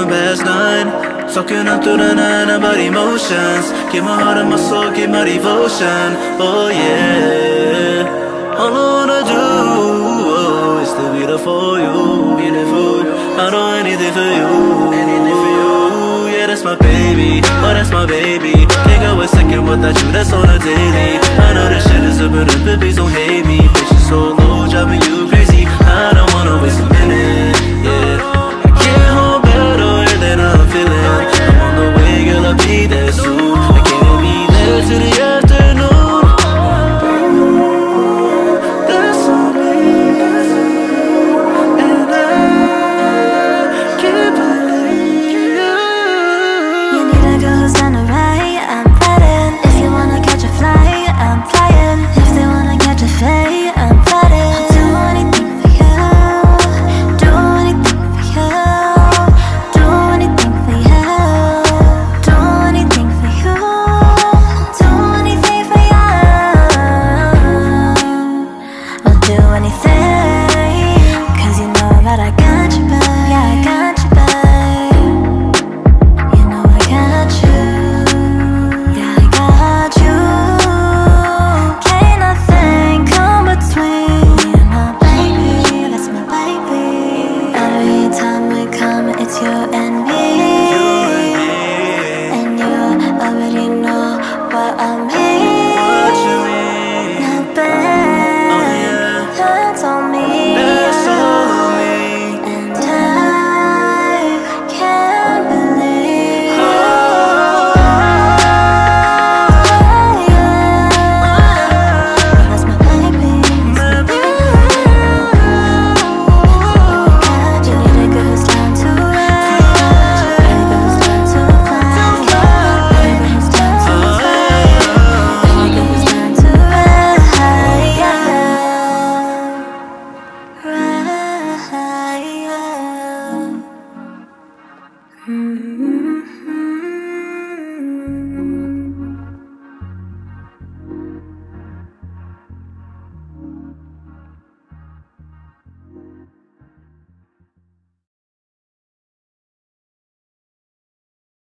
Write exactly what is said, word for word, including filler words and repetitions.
the past nine. Soaking up through the night about emotions. Give my heart and my soul, give my devotion. Oh yeah. All I wanna do, oh, is to be there for you. Beautiful, I do anything for you. Anything for you. Yeah, that's my baby, oh that's my baby. Can't go a second without you, that's on a daily. I know this shit is a bit of it, please don't hate me. Bitch, you so low, driving you crazy. I don't wanna waste a minute. Yeah, I can't hold back all that I'm feeling. I'm on the way, girl, I'll be there soon.